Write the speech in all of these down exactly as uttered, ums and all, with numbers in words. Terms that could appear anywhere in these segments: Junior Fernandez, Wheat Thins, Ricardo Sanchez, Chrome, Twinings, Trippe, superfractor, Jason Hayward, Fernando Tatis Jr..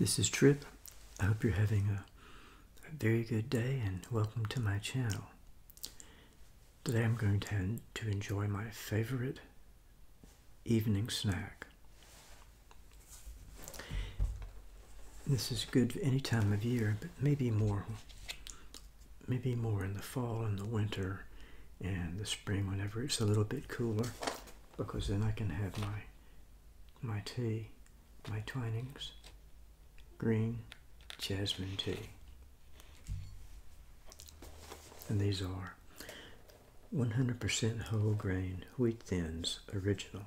This is Trip. I hope you're having a, a very good day, and welcome to my channel. Today I'm going to, to enjoy my favorite evening snack. This is good any time of year, but maybe more, maybe more in the fall and the winter and the spring whenever it's a little bit cooler, because then I can have my, my tea, my Twinings. Green jasmine tea. And these are one hundred percent whole grain Wheat Thins original.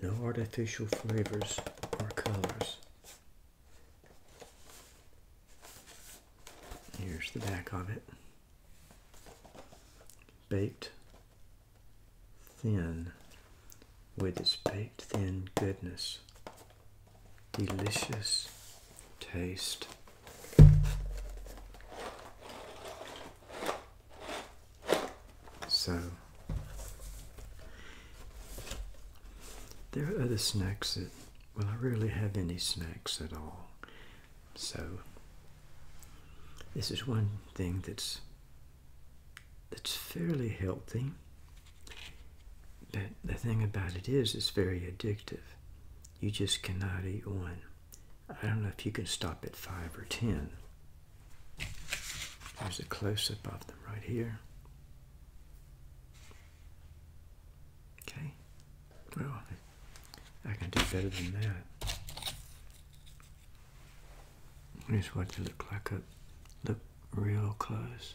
No artificial flavors or colors. Here's the back of it. Baked thin with its baked thin goodness. Delicious taste. So, there are other snacks that, well, I rarely have any snacks at all. So, this is one thing that's, that's fairly healthy, but the thing about it is it's very addictive. You just cannot eat one. I don't know if you can stop at five or ten. There's a close-up of them right here. Okay. Well, I can do better than that. Here's what they look like. Up. Look real close.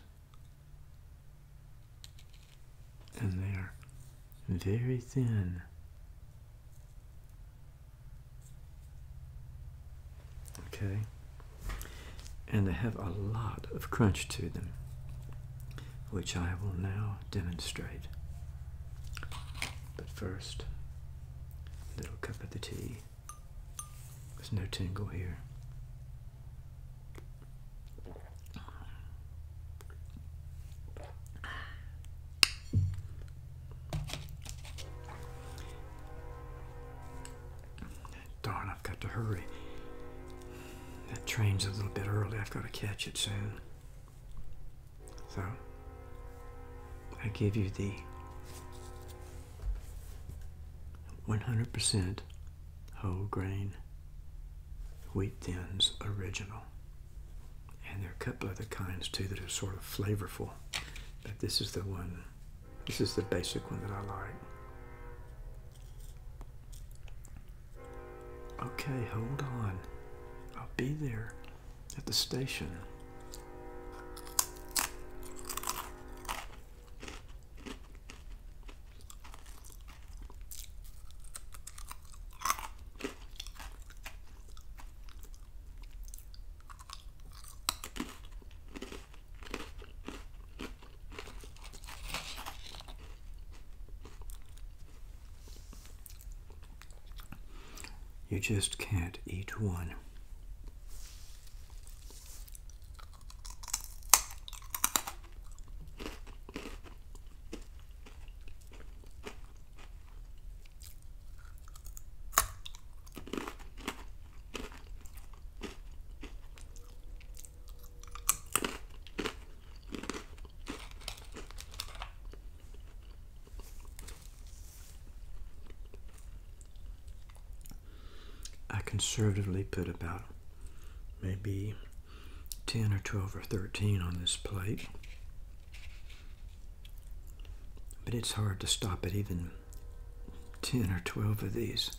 And they are very thin. Okay, and they have a lot of crunch to them, which I will now demonstrate. But first, a little cup of the tea. There's no tingle here. Darn, I've got to hurry. That train's a little bit early. I've got to catch it soon. So, I give you the one hundred percent whole grain Wheat Thins original. And there are a couple other kinds too that are sort of flavorful. But this is the one, this is the basic one that I like. Okay, hold on. I'll be there at the station. You just can't eat one. Conservatively put about maybe ten or twelve or thirteen on this plate, but it's hard to stop at even ten or twelve of these.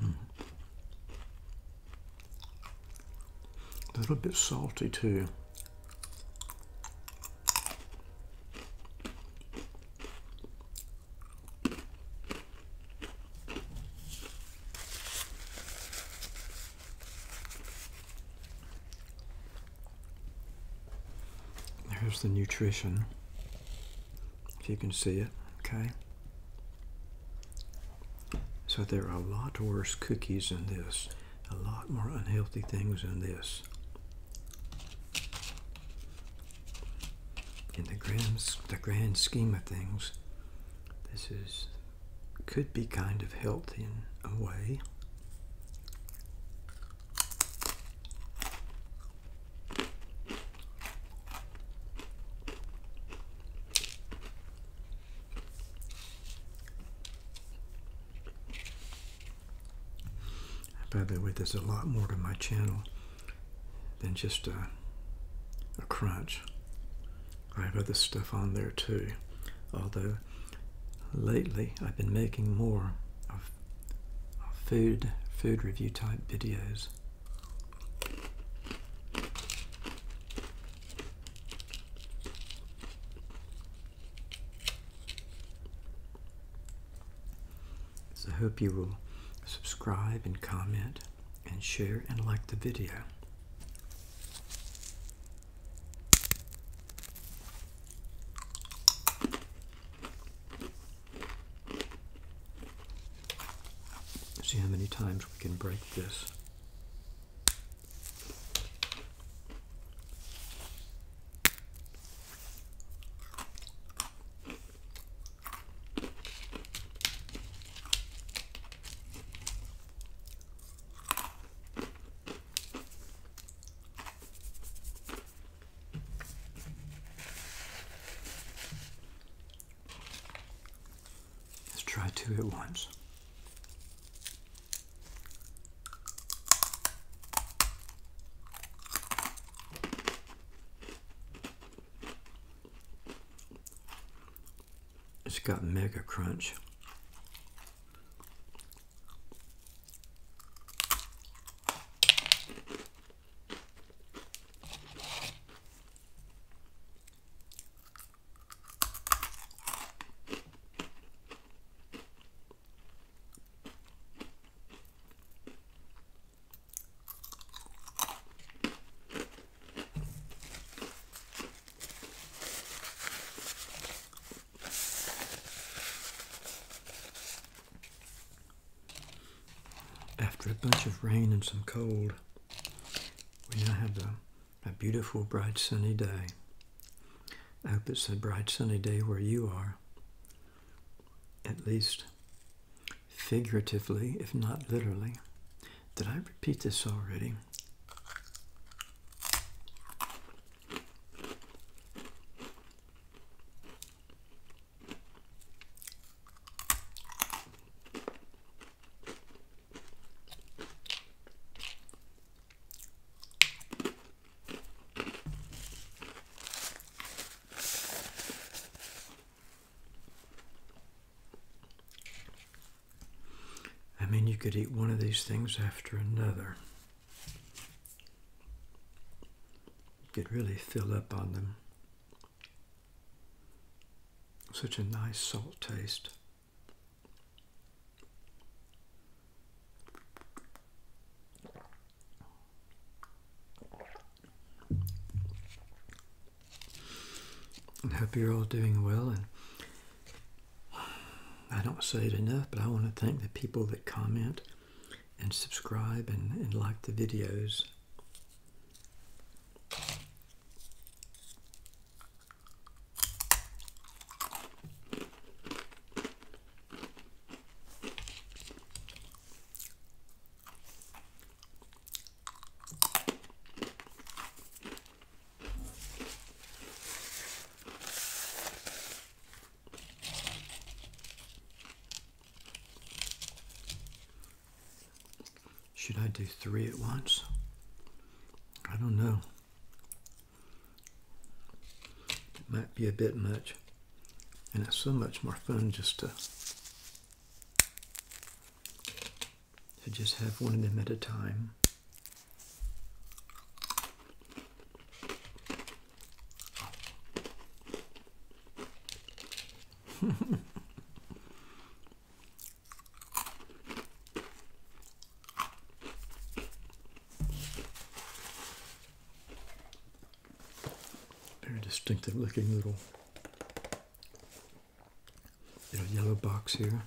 Hmm. A little bit salty too. Here's the nutrition, if you can see it, okay? So there are a lot worse cookies in this, a lot more unhealthy things in this. in the grand, the grand scheme of things, this is could be kind of healthy in a way. By the way, there's a lot more to my channel than just a, a crunch. I have other stuff on there too, although lately I've been making more of, of food, food review type videos. So I hope you will subscribe and comment and share and like the video. See how many times we can break this. Try two at once. It's got mega crunch. After a bunch of rain and some cold, we now have a, a beautiful, bright, sunny day. I hope it's a bright, sunny day where you are, at least figuratively, if not literally. Did I repeat this already? I mean, you could eat one of these things after another. You could really fill up on them. Such a nice salt taste. I hope you're all doing well, and I don't say it enough, but I want to thank the people that comment and subscribe and, and like the videos. Should I do three at once? I don't know. It might be a bit much. And it's so much more fun just to, to just have one of them at a time. Distinctive looking little little yellow box here.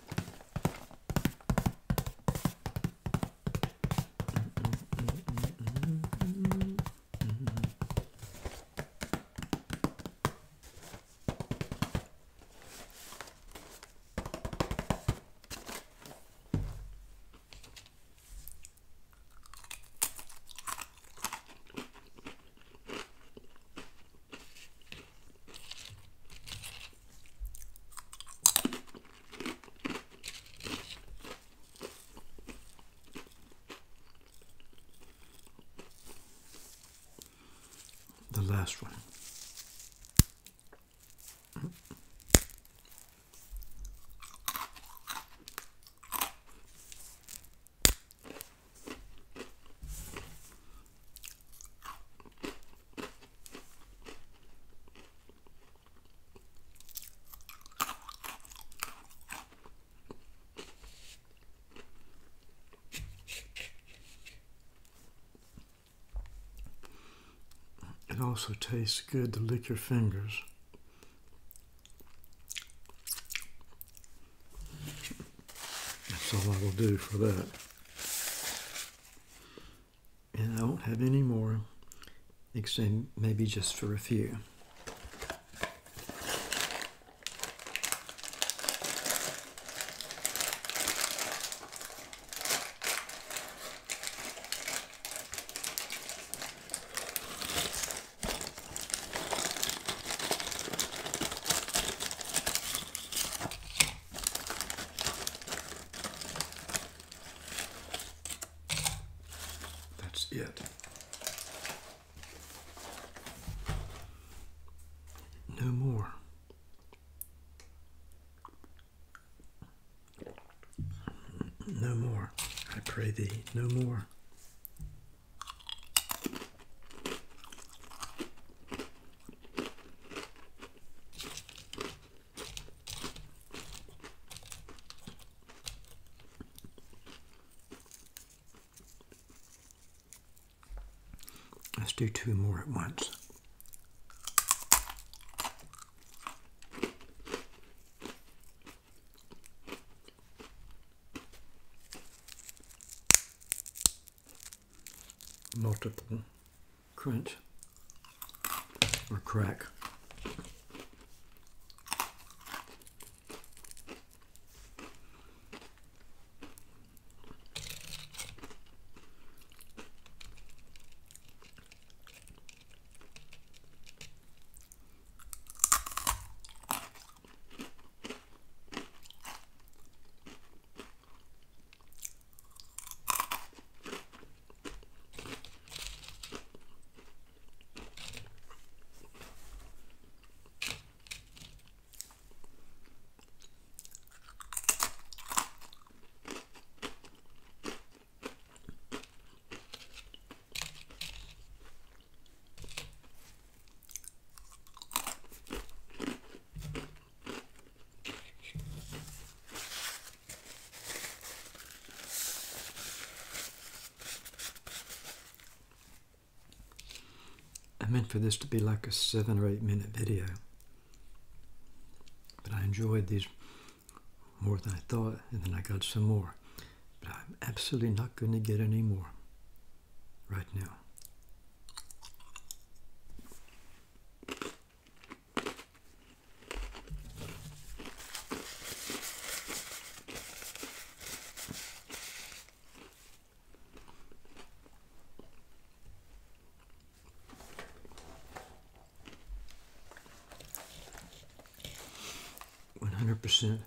last one. It also tastes good to lick your fingers. That's all I will do for that. And I won't have any more, except maybe just for a few. Yet. No more. No more. I pray thee, no more. Let's do two more at once. Multiple crunch or crack. I meant for this to be like a seven or eight minute video, but I enjoyed these more than I thought, and then I got some more, but I'm absolutely not going to get any more right now. one hundred percent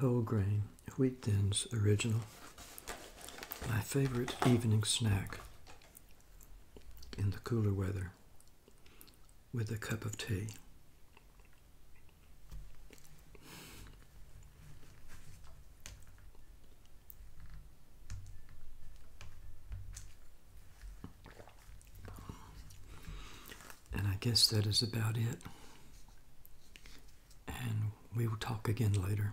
whole grain Wheat Thins original, my favorite evening snack in the cooler weather with a cup of tea. And I guess that is about it. We will talk again later.